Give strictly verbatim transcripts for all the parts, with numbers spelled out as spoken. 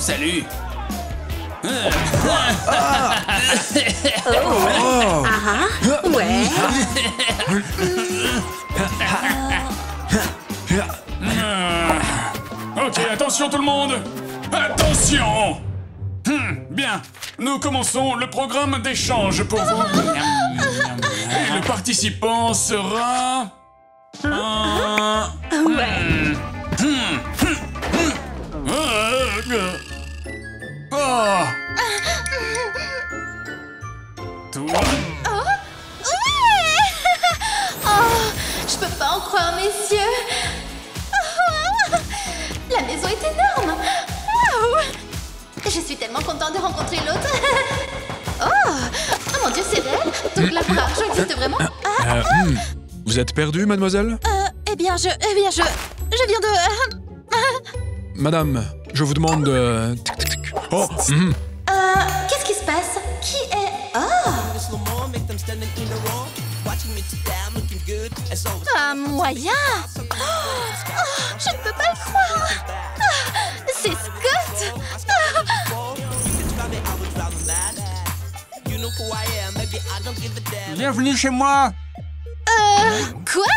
Salut. Ah. Oh. Oh. Ah. Ouais. Ok, attention tout le monde. Attention. Hmm, bien. Nous commençons le programme d'échange pour vous. Et le participant sera... Euh... Ouais. Oh. Toi. Oh. Ouais. Oh, je peux pas en croire mes yeux. Oh. La maison est énorme. Wow. Je suis tellement contente de rencontrer l'autre. Oh. Oh mon Dieu, c'est elle. Donc la poudre à argent existe vraiment? Ah. Euh, ah. Vous êtes perdue, mademoiselle? Euh, eh bien, je, eh bien, je, je viens de. Madame, je vous demande de. Oh. Mm-hmm. Euh, qu'est-ce qui se passe? Qui est... Oh. Pas moyen. Oh, je ne peux pas le croire. Oh, c'est Scott. Oh. Bienvenue chez moi. Euh, quoi?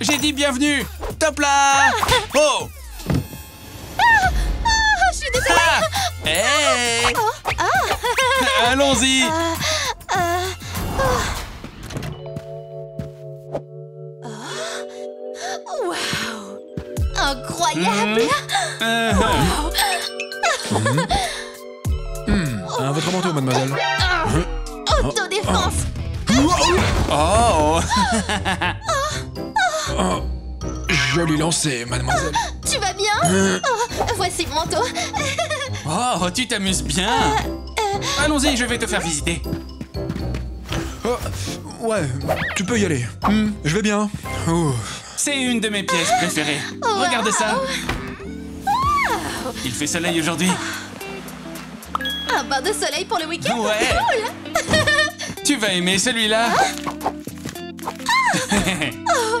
J'ai dit bienvenue. Top là. Ah. Oh. Ah. Hey. Oh. Ah. Allons-y. Euh, euh, oh. Oh. Wow. Incroyable. Mmh. Euh. Wow. Mmh. Mmh. Oh. Un votre manteau, mademoiselle. Oh. Autodéfense. Oh. Oh. Oh. Oh. Oh. Joli lancé, mademoiselle. Oh. Tu vas bien? Mmh. Oh. Voici mon manteau. Oh, tu t'amuses bien. Euh, euh, Allons-y, je vais te faire visiter. Oh, ouais, tu peux y aller. Mmh, je vais bien. Oh. C'est une de mes pièces préférées. Wow. Regarde ça. Wow. Il fait soleil aujourd'hui. Un bain de soleil pour le week-end. Ouais. Cool. Tu vas aimer celui-là. Ah. Ah. Oh.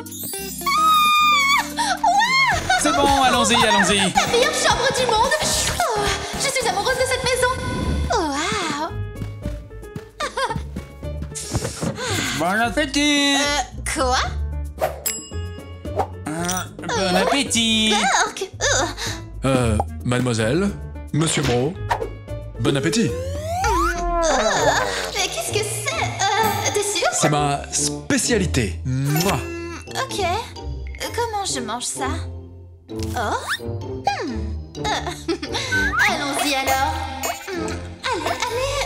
C'est bon, allons-y, allons-y. La meilleure chambre du monde. Oh, je suis amoureuse de cette maison. Wow. Bon appétit. Euh, quoi? Euh, bon appétit. Porc. Euh, mademoiselle, monsieur Bro, bon appétit. Euh, mais qu'est-ce que c'est? Euh, t'es sûr? C'est ma spécialité. Moi. Ok. Comment je mange ça? Oh hmm. euh. Allons-y alors. Hmm. Allez, allez.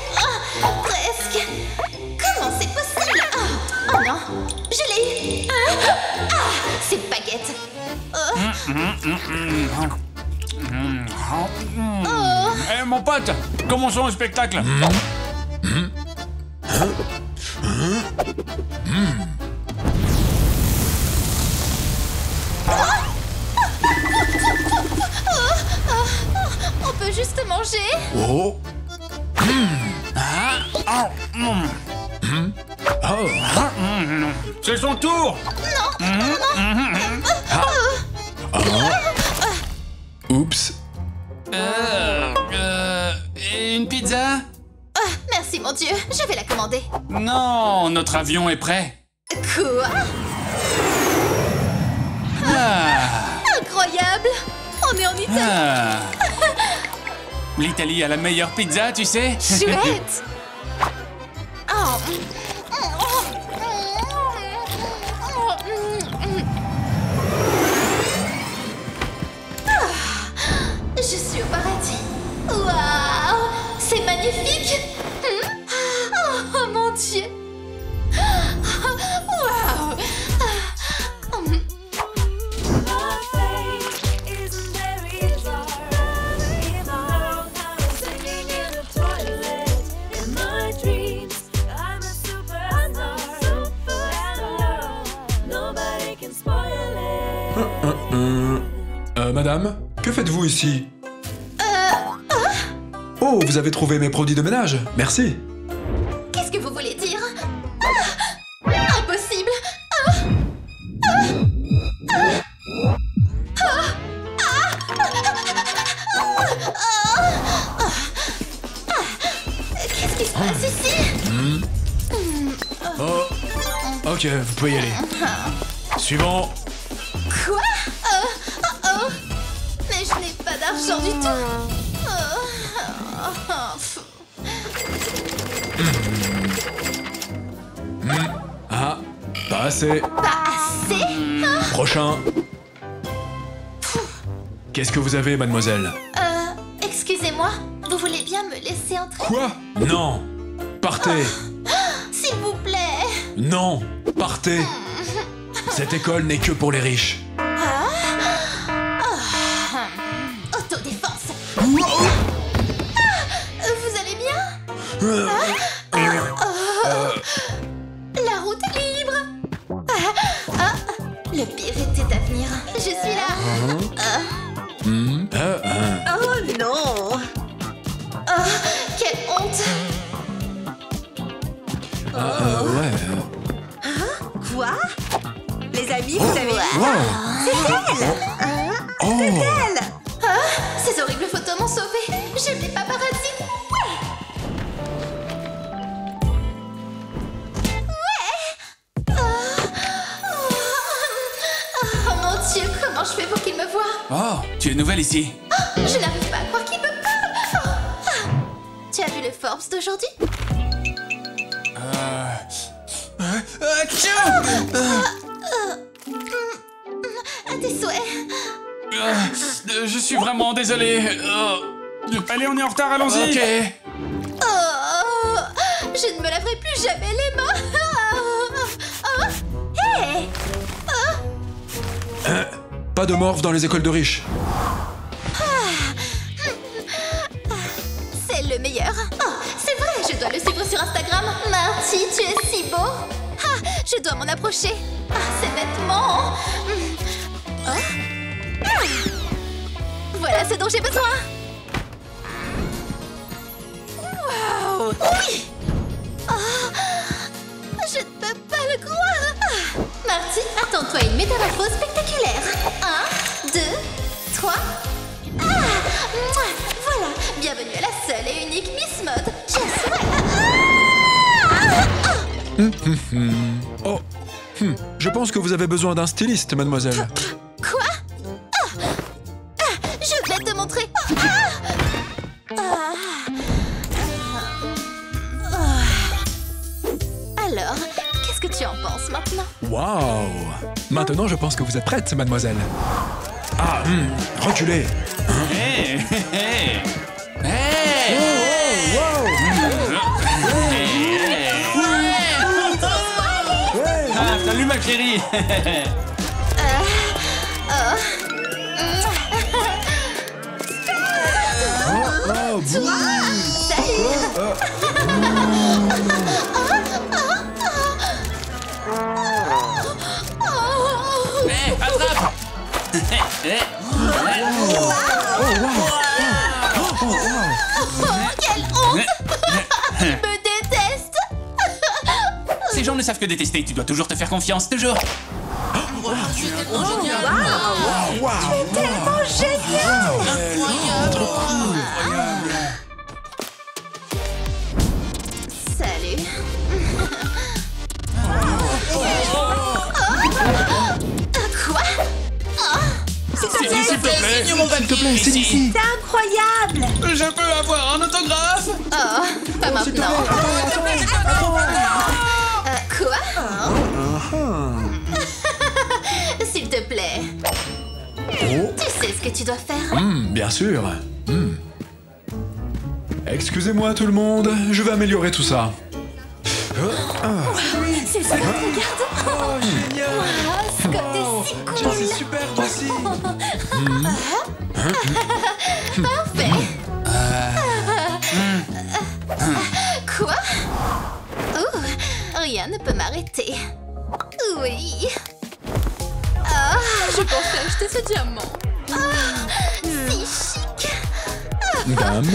Oh, presque. Comment c'est possible? Oh, oh non, je l'ai eu. Ah, ah c'est baguette. Oh. Oh. Eh hey, mon pote, commençons le spectacle. Mmh. Mmh. Hein? Mmh. Mmh. On peut juste manger. Oh. C'est son tour. Non. Non. Oups. Une pizza? Merci mon Dieu, je vais la commander. Non, notre avion est prêt. Quoi? Incroyable. On est en Italie. Ah. L'Italie a la meilleure pizza, tu sais. Chouette. Oh. Je suis au paradis. Waouh, c'est magnifique. Oh mon Dieu. Waouh. Euh, madame, que faites-vous ici? Euh... Ah. Oh, vous avez trouvé mes produits de ménage, merci. Qu'est-ce que vous voulez dire? Ah. Impossible. Ah. Ah. Ah. Ah. Ah. Ah. Ok, vous pouvez y aller. Suivant. Quoi? Oh, oh, oh. Mais je n'ai pas d'argent du tout. Oh. Mmh. Mmh. Ah, pas assez. Pas assez? Oh. Prochain. Qu'est-ce que vous avez, mademoiselle? Euh, excusez-moi, vous voulez bien me laisser entrer? Quoi? Non, partez. Oh, s'il vous plaît. Non, partez. Cette école n'est que pour les riches. Ah oh. Autodéfense. Wow. Ah, vous allez bien? euh. Ah, oh, oh. Euh. La route est libre. Ah, ah. Le pire était à venir. Je suis là. Mmh. Ah. Mmh. Ah, ah. Oh non! Oh, quelle honte! Ah, oh. euh, ouais. Hein? Quoi? Les amis, oh, vous avez... Wow. C'est elle! Oh. C'est elle! Oh, ces horribles photos m'ont sauvée! J'aime les paparazzi! Ouais! Ouais! Oh. Oh. Oh mon Dieu, comment je fais pour qu'ils me voient? Oh, tu es nouvelle ici! Oh, je n'arrive pas à croire qu'ils me parlent! Oh. Ah. Tu as vu le Forbes d'aujourd'hui? Euh... Ah, ah, tiens. Oh. Ah. Euh, je suis vraiment désolé. Oh. Allez, on est en retard, allons-y. Ok. Oh, je ne me laverai plus jamais les mains. Oh. Oh. Hey. Oh. Euh, pas de morve dans les écoles de riches. Ah. C'est le meilleur. Oh, c'est vrai, je dois le suivre sur Instagram. Marty, tu es si beau. Ah, je dois m'en approcher. Ah, ces vêtements. Oh. Voilà ce dont j'ai besoin. Waouh. Oui. Oh, je ne peux pas le croire. Marty, attends-toi une métamorphose spectaculaire. Un, deux, trois. Ah, voilà. Bienvenue à la seule et unique Miss Mode. Je souhaite... Ah, oh. Oh. Hmm. Je pense que vous avez besoin d'un styliste, mademoiselle. Wow. Maintenant, je pense que vous êtes prête, mademoiselle. Ah, hmm, reculez. Hey, hey, hey. Hey. Oh, oh, wow. Ah, salut ma chérie. Oh, oh, boum. Attrape. Quelle honte. Il me déteste. Ces gens ne savent que détester, tu dois toujours te faire confiance, toujours. Tu es tellement génial. Incroyable. Salut. S'il te plaît, s'il te plaît, c'est ici. C'est incroyable. Je peux avoir un autographe? Oh, pas maintenant. Quoi? S'il te plaît. Tu sais ce que tu dois faire? Bien sûr. Excusez-moi tout le monde, je vais améliorer tout ça. C'est ça, regarde. Oh, génial. Wow, ce côté si cool. C'est super aussi. Parfait. Quoi? Oh, rien ne peut m'arrêter. Oui. Oh, je pensais acheter ce diamant. Oh, si chic. Dame.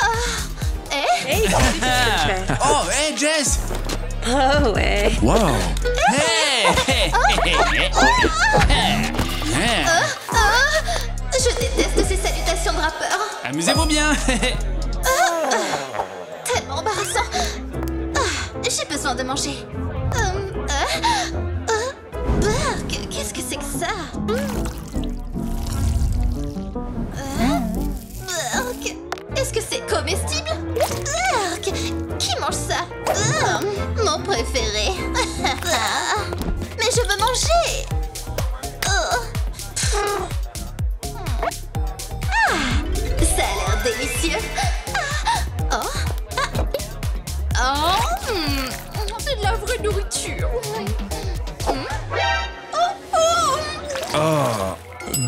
Oh. Hey. Oh, hey Jess. Oh ouais. Wow. Hey, hey, hey, hey, hey. Oh, oh. Je déteste ces salutations de rappeurs. Amusez-vous bien. Oh, oh. Tellement embarrassant. Oh, j'ai besoin de manger. Um, uh. Oh, Burk, qu'est-ce que c'est que ça? Hein? Burk, est-ce que c'est comestible? Burk, qui mange ça? Oh, mon préféré. Mais je veux manger. Oh. Ah, ça a l'air délicieux. Ah, oh. Ah. Oh. Mm. C'est de la vraie nourriture. Oh, oh. Ah,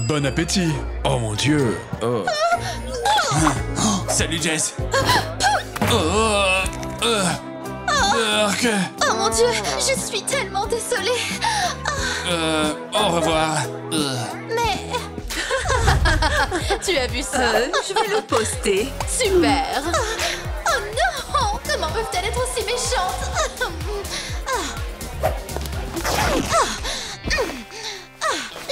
bon appétit. Oh mon Dieu. Oh. Oh. Oh, salut Jess. Oh. Oh. Oh. Oh mon Dieu, je suis tellement désolée. Oh. Euh, au revoir. Mais... tu as vu ça? euh, Je vais le poster. Super. Oh, oh non, comment peuvent-elles être aussi méchantes?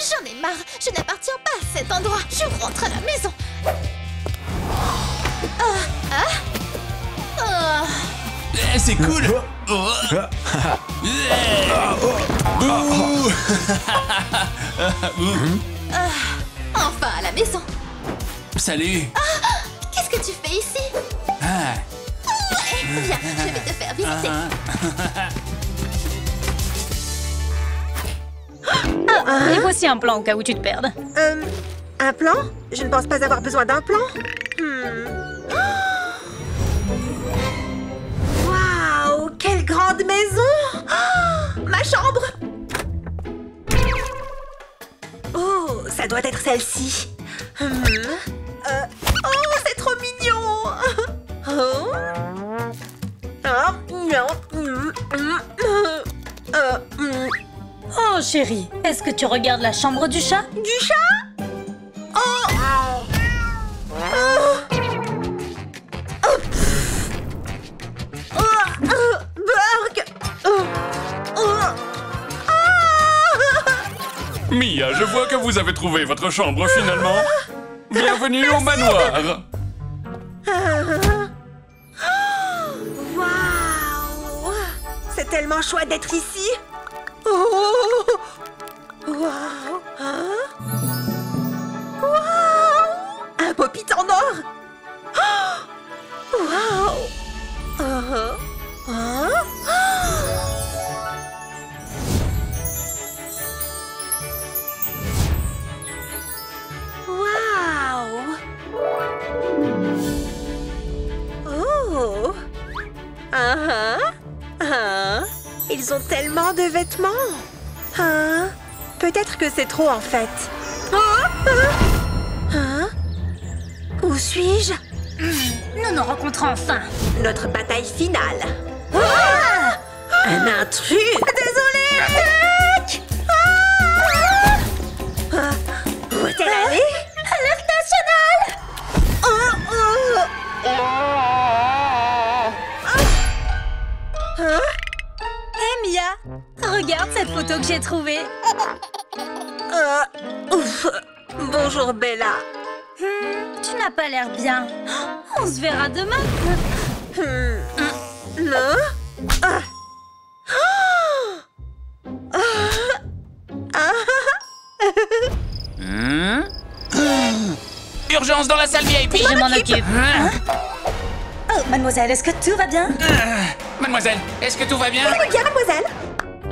J'en ai marre, je n'appartiens pas à cet endroit, je rentre à la maison. Ah, ah, ah. Eh, c'est cool. Oh. Eh. Bouh. Ah, enfin à la maison. Salut. Ah, qu'est-ce que tu fais ici? Ah. Ouais, viens, je vais te faire visiter. Ah. Ah, et voici un plan au cas où tu te perdes. Euh, un plan? Je ne pense pas avoir besoin d'un plan. Hmm. Waouh, wow, quelle grande maison! Oh, ma chambre! Oh, ça doit être celle-ci. Hmm. Euh, oh, c'est trop mignon! Oh. Oh, non. Euh, Oh chérie, est-ce que tu regardes la chambre du chat? Du chat? Oh, oh. Oh. Oh. Oh. Burk. Oh. Oh. Ah. Mia, je vois que vous avez trouvé votre chambre finalement. Bienvenue Merci. Au manoir. Waouh, wow. C'est tellement chouette d'être ici. Oh! Waouh! Hein? Waouh! Un pop-it en or! Waouh! Wow. Uh-huh. Hein? Waouh! Oh! Uh-huh. Uh-huh. Ils ont tellement de vêtements. Hein? Peut-être que c'est trop en fait. Oh, hein? Hein? Où suis-je? Mmh, nous nous rencontrons enfin. Notre bataille finale. Ah! Ah! Ah! Un intrus. Désolée. Ah! Ah! Où est-elle ah! allée? Alerte nationale. Oh, oh. Ah! Hein? Hé, Mia, regarde cette photo que j'ai trouvée. Euh, ouf. Bonjour, Bella. Hmm, tu n'as pas l'air bien. On se verra demain. Hmm. Hmm. Non. Ah. Ah. Ah. Hmm. Urgence dans la salle V I P. Je m'en occupe. Hein? Oh, mademoiselle, est-ce que tout va bien? euh. Mademoiselle, est-ce que tout va bien? Tout va bien, mademoiselle.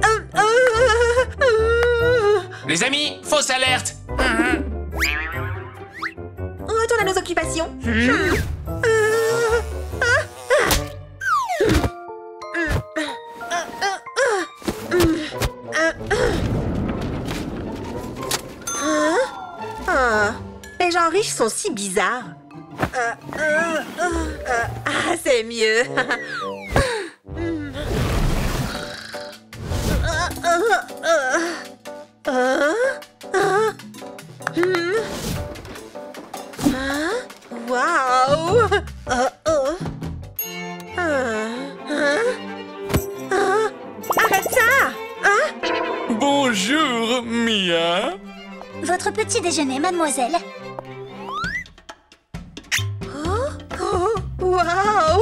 Euh, euh, euh... Les amis, fausse alerte. Mm-hmm. On retourne à nos occupations. Mm-hmm. Mm-hmm. Euh... Ah. Ah. Les gens riches sont si bizarres. Euh, euh, euh, euh. Ah, c'est mieux. Waouh! Oh, oh. Ah, hein? Ah, arrête ça! Hein? Bonjour, Mia. Votre petit déjeuner, mademoiselle. Oh, oh, waouh!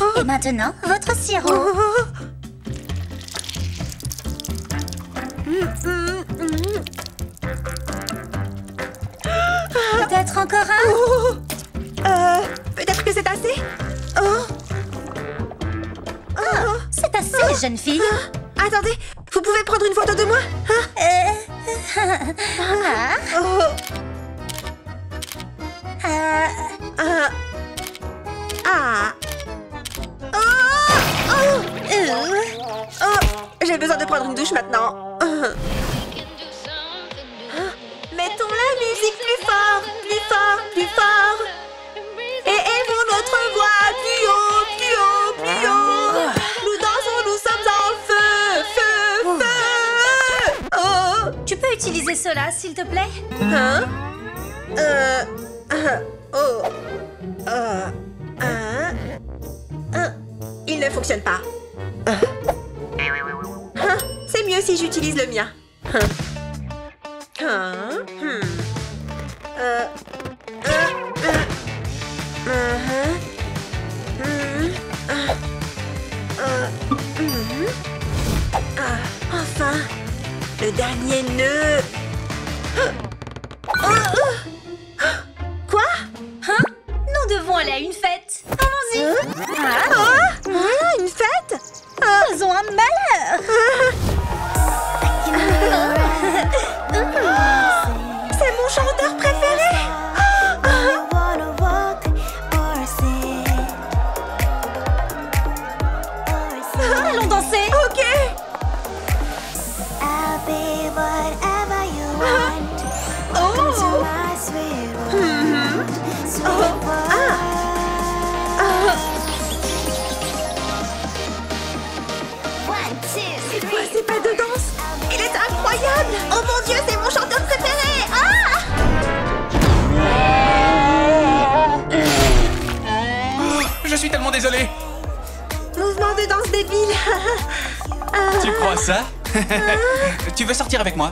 Oh. Et maintenant, votre sirop. Oh. Peut-être encore un oh euh, peut-être que c'est assez oh. Oh, c'est assez, oh. Jeune fille. Ah, attendez, vous pouvez prendre une photo de moi hein euh... ah. Oh. Euh... Ah. Ah. Oh. Oh. Oh. Oh. J'ai besoin de prendre une douche maintenant. Mettons la musique plus fort, plus fort, plus fort. Et élevons notre voix plus haut, plus haut, plus haut. Nous dansons, nous sommes en feu, feu, feu. Oh. Tu peux utiliser cela, s'il te plaît? Hein? Euh... Oh... Euh... Hein? Hein? Il ne fonctionne pas. Hein? C'est mieux si j'utilise le mien. Hein? Hein? Hmm. Euh... Euh... Euh... Uh-huh. Mmh. Ah. Euh... Mmh. Ah. Enfin, le dernier nœud. Ah. Ah. Quoi? Hein? Nous devons aller à une fête. Allons-y. Ah. Ah. Ah. Une fête? Ah. Nous avons un malheur. Ah. Ah. C'est mon chanteur préféré. Allons danser. Ok. Oh. Mm-hmm. Oh. Ah. C'est quoi ces pas de danse? Il est incroyable. Oh mon Dieu, c'est mon chanteur préféré. Ah oh, je suis tellement désolée. Mouvement de danse débile. Tu crois ça? Tu veux sortir avec moi?